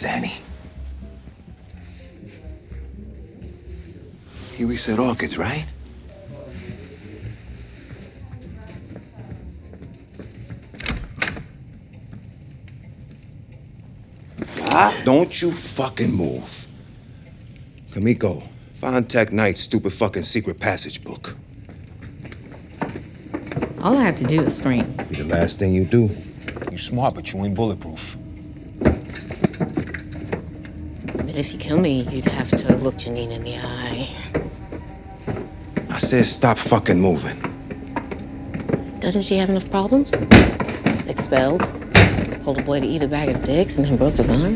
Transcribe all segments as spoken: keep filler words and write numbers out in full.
was Annie. Huey said orchids, right? Ah, don't you fucking move. Kamiko, find Tech Knight's stupid fucking secret passage book. All I have to do is scream. Be the last thing you do. You smart, but you ain't bulletproof. But if you kill me, you'd have to look Janine in the eye. I said stop fucking moving. Doesn't she have enough problems? Expelled. Told a boy to eat a bag of dicks and then broke his arm.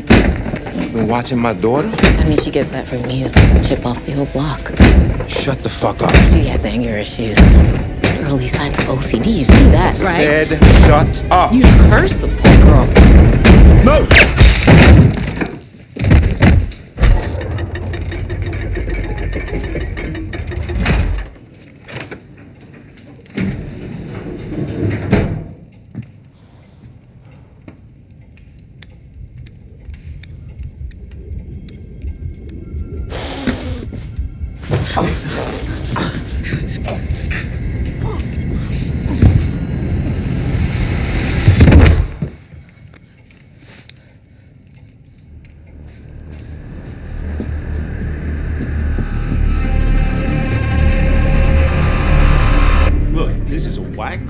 You been watching my daughter? I mean, she gets that from you. Chip off the whole block. Shut the fuck up. She has anger issues. Early signs of O C D, you see that, right? Said shut up. You curse the poor girl. No!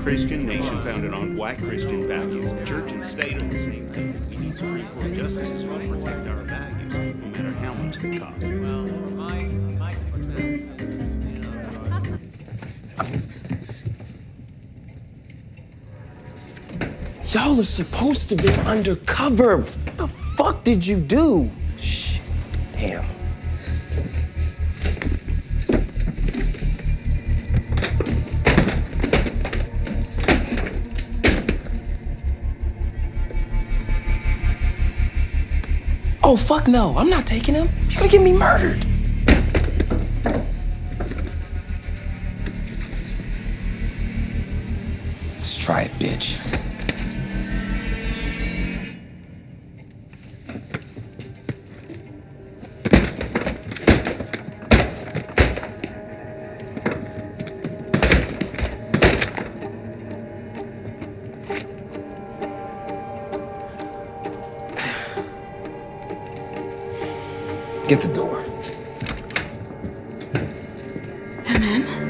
Christian nation founded on white Christian values. Church and state are the same thing. We need Supreme Court justices who will protect our values, no matter how much it costs. Well, my, my two cents. Y'all are supposed to be undercover. What the fuck did you do? Shh. Damn. Oh, fuck no. I'm not taking him. You're gonna get me murdered. Let's try it, bitch. Get the door. Hey, man.